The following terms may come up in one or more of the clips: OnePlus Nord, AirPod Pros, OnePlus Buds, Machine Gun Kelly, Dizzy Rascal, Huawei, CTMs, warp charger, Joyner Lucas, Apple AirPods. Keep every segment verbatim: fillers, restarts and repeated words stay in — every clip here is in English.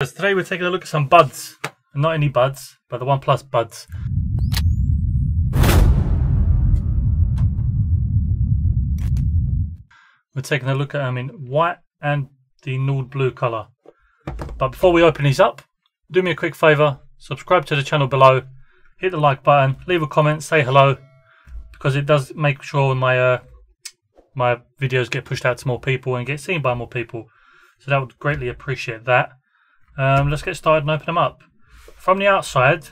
Because today we're taking a look at some buds, and not any buds, but the OnePlus Buds. We're taking a look at them in white and the Nord blue colour. But before we open these up, do me a quick favour, subscribe to the channel below, hit the like button, leave a comment, say hello, because it does make sure my, uh, my videos get pushed out to more people and get seen by more people. So that would greatly appreciate that. Um, let's get started and open them up. From the outside,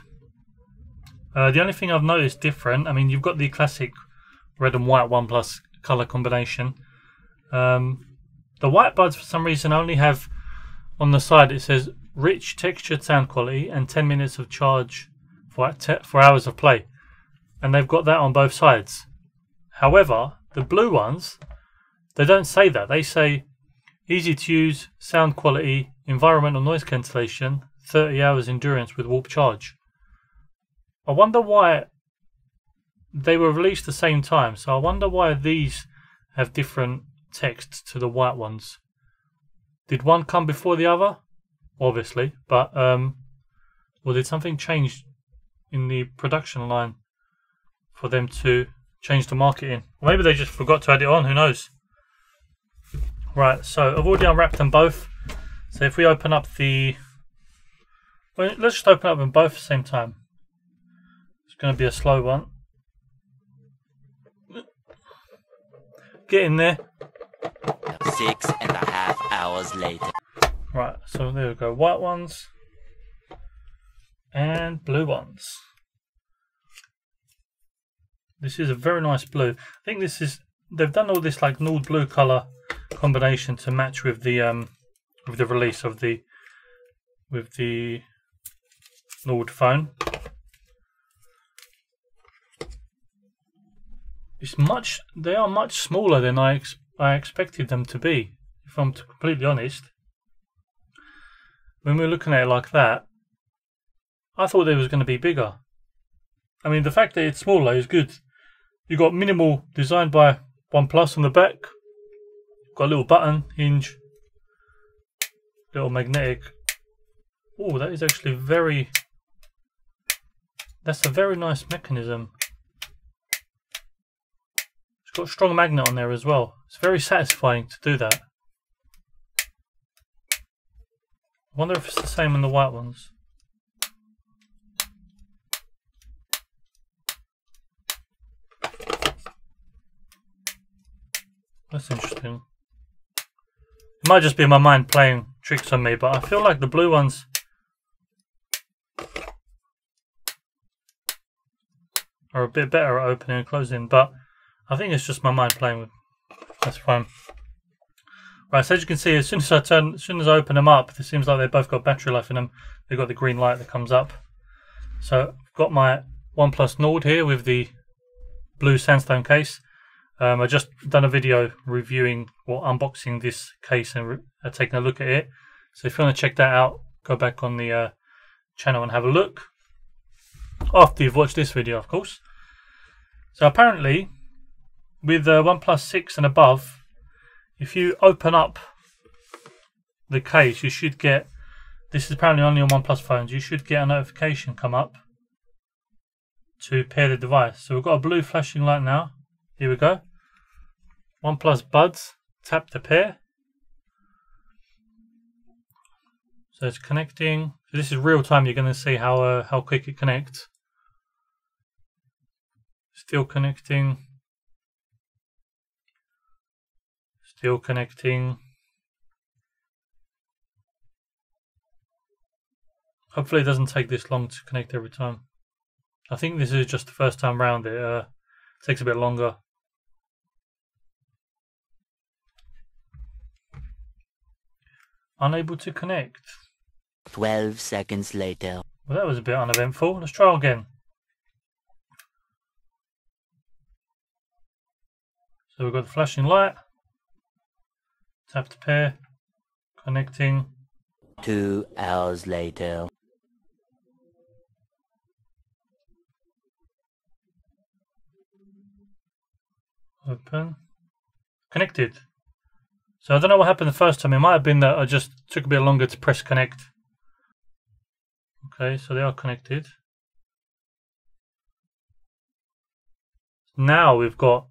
uh, the only thing I've noticed different, I mean, you've got the classic red and white OnePlus colour combination. Um, the white buds, for some reason, only have on the side, it says rich textured sound quality and ten minutes of charge for, for hours of play. And they've got that on both sides. However, the blue ones, they don't say that. They say easy to use, sound quality, environmental noise cancellation, thirty hours endurance with warp charge. I wonder why they were released at the same time, so I wonder why these have different texts to the white ones. Did one come before the other? Obviously, but, um, or did something change in the production line for them to change the marketing? Or maybe they just forgot to add it on, who knows? Right, so I've already unwrapped them both. So if we open up the, well, let's just open up them both at the same time. It's going to be a slow one. Get in there. Six and a half hours later. Right, so there we go. White ones and blue ones. This is a very nice blue. I think this is, they've done all this like Nord blue color combination to match with the um. with the release of the with the Nord phone. It's much they are much smaller than I ex I expected them to be, if I'm completely honest. When we were looking at it like that, I thought it was going to be bigger. I mean, the fact that it's smaller is good. You've got minimal designed by OnePlus on the back. Got a little button hinge. Little magnetic. Oh, that is actually very. That's a very nice mechanism. It's got a strong magnet on there as well. It's very satisfying to do that. I wonder if it's the same on the white ones. That's interesting. It might just be my mind playing tricks on me, but I feel like the blue ones are a bit better at opening and closing, but I think it's just my mind playing with. That's fine. Right, so as you can see, as soon as I turn, as soon as I open them up, it seems like they've both got battery life in them. They've got the green light that comes up. So I've got my OnePlus Nord here with the blue sandstone case. Um, I just done a video reviewing or unboxing this case and uh, taking a look at it. So if you want to check that out, go back on the uh, channel and have a look. After you've watched this video, of course. So apparently, with uh, OnePlus six and above, if you open up the case, you should get, this is apparently only on OnePlus phones, you should get a notification come up to pair the device. So we've got a blue flashing light now. Here we go. OnePlus Buds, tap to pair. So it's connecting. So this is real time. You're going to see how uh, how quick it connects. Still connecting. Still connecting. Hopefully it doesn't take this long to connect every time. I think this is just the first time round. It uh, takes a bit longer. Unable to connect. twelve seconds later. Well, that was a bit uneventful. Let's try again. So we've got the flashing light. Tap to pair. Connecting. Two hours later. Open. Connected. So I don't know what happened the first time. It might have been that I just took a bit longer to press connect. Okay, so they are connected. Now we've got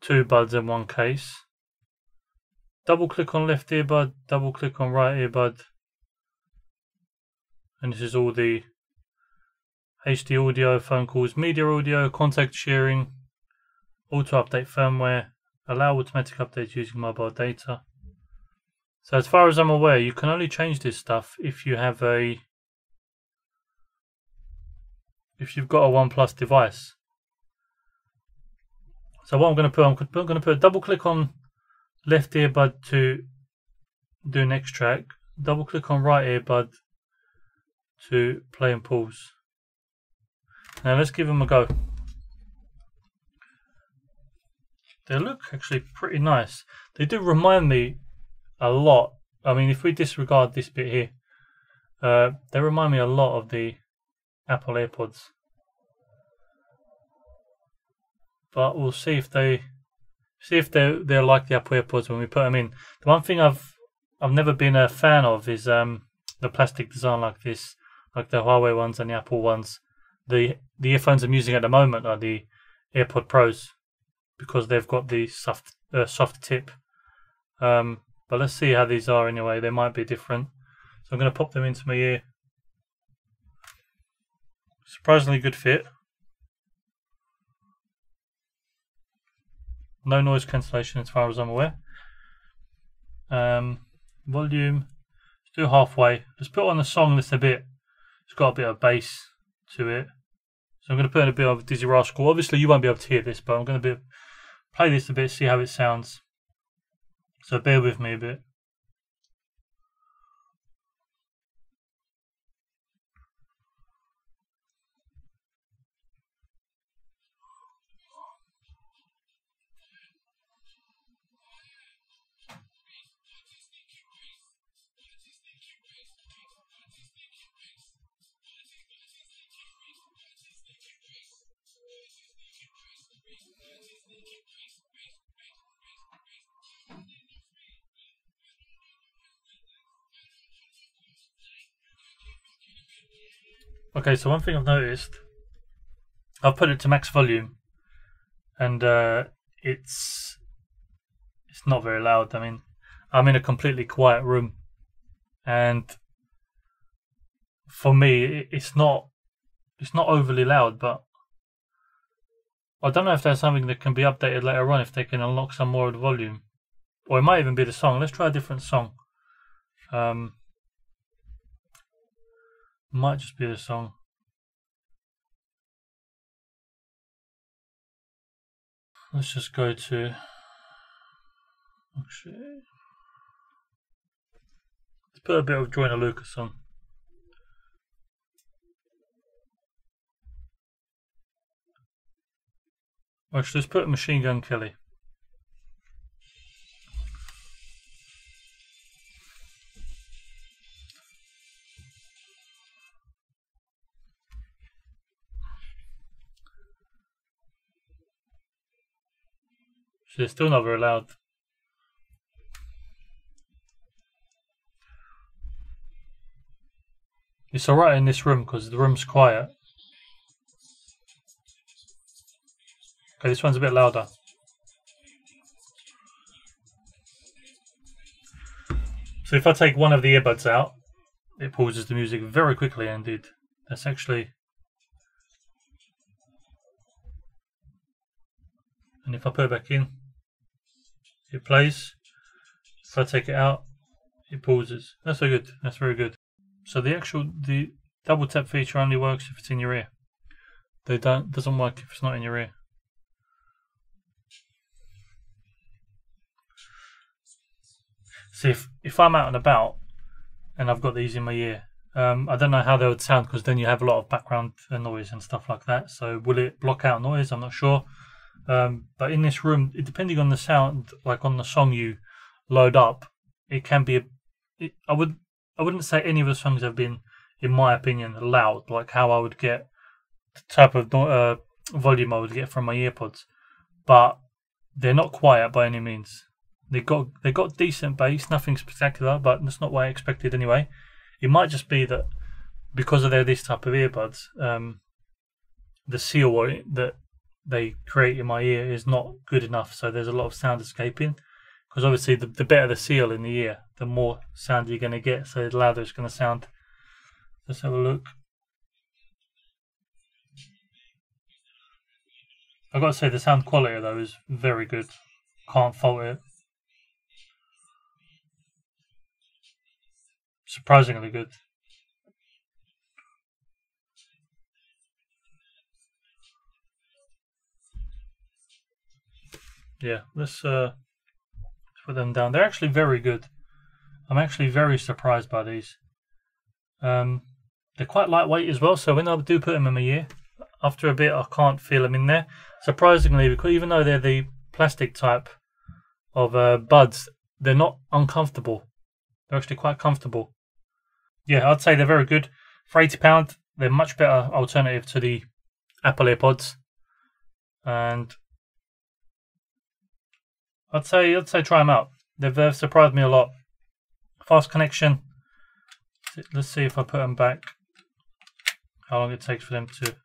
two buds in one case. Double click on left earbud, double click on right earbud. And this is all the H D audio, phone calls, media audio, contact sharing, auto update firmware, allow automatic updates using mobile data. So as far as I'm aware, you can only change this stuff if you have a, if you've got a OnePlus device. So what I'm going to put, I'm going to put a double click on left earbud to do next track, double click on right earbud to play and pause. Now let's give them a go. They look actually pretty nice. They do remind me a lot, I mean if we disregard this bit here, uh, they remind me a lot of the Apple AirPods. But we'll see if they see if they're, they're like the Apple AirPods when we put them in. The one thing I've I've never been a fan of is um, the plastic design like this, like the Huawei ones and the Apple ones. The the earphones I'm using at the moment are the AirPod Pros because they've got the soft uh, soft tip. Um, but let's see how these are anyway. They might be different. So I'm going to pop them into my ear. Surprisingly good fit. No noise cancellation as far as I'm aware. Um, volume. Let's do halfway. Let's put on a song that's a bit, it's got a bit of bass to it. So I'm going to put in a bit of Dizzy Rascal. Obviously you won't be able to hear this, but I'm going to be, play this a bit, see how it sounds. So bear with me a bit. Okay, so one thing I've noticed, I've put it to max volume, and uh, it's it's not very loud. I mean, I'm in a completely quiet room, and for me, it's not it's not overly loud. But I don't know if that's something that can be updated later on if they can unlock some more of the volume, or it might even be the song. Let's try a different song. Um. Might just be the song. Let's just go to. Actually, let's put a bit of Joyner Lucas on. Actually, let's put Machine Gun Kelly. They're still not very loud. It's alright in this room because the room's quiet. Okay, this one's a bit louder. So if I take one of the earbuds out, it pauses the music very quickly indeed. That's actually... And if I put it back in, it plays. If I take it out, it pauses. That's so good. That's very good. So the actual the double tap feature only works if it's in your ear. They don't doesn't work if it's not in your ear. See, if if I'm out and about and I've got these in my ear, um, I don't know how they would sound because then you have a lot of background noise and stuff like that. So will it block out noise? I'm not sure. Um, but in this room, depending on the sound, like on the song you load up, it can be. A, it, I would. I wouldn't say any of the songs have been, in my opinion, loud. Like how I would get the type of uh, volume I would get from my earpods, but they're not quiet by any means. They got they got decent bass, nothing spectacular, but that's not what I expected anyway. It might just be that because of their this type of earbuds, um, the seal that they create in my ear is not good enough, so there's a lot of sound escaping. Because obviously the, the better the seal in the ear, the more sound you're going to get, so the louder it's going to sound. Let's have a look. I've got to say the sound quality though is very good. Can't fault it. Surprisingly good. Yeah, let's uh, put them down. They're actually very good. I'm actually very surprised by these. Um, they're quite lightweight as well, so when I do put them in my ear, after a bit I can't feel them in there. Surprisingly, because even though they're the plastic type of uh, buds, they're not uncomfortable. They're actually quite comfortable. Yeah, I'd say they're very good. For eighty pounds, they're much better alternative to the Apple AirPods. And I'd say I'd say try them out. They've, they've surprised me a lot. Fast connection. Let's see if I put them back. How long it takes for them to...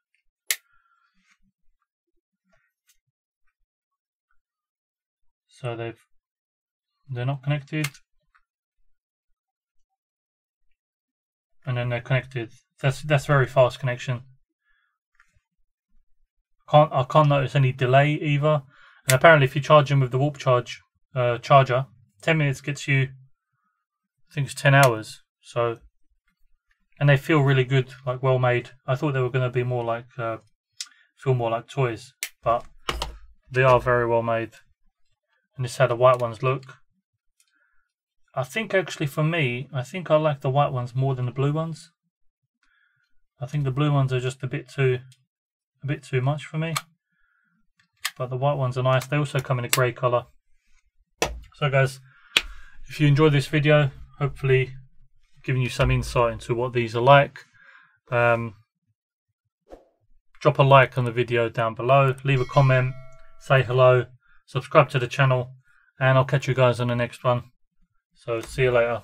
So they've, they're not connected. And then they're connected. That's that's very fast connection. Can't I can't notice any delay either. And apparently, if you charge them with the warp charge uh, charger, ten minutes gets you, I think it's ten hours. So, and they feel really good, like well made. I thought they were going to be more like uh, feel more like toys, but they are very well made. And this is how the white ones look. I think actually for me, I think I like the white ones more than the blue ones. I think the blue ones are just a bit too, a bit too much for me. But the white ones are nice. They also come in a grey colour. So guys, if you enjoyed this video, hopefully giving you some insight into what these are like. Um, drop a like on the video down below. Leave a comment. Say hello. Subscribe to the channel. And I'll catch you guys on the next one. So see you later.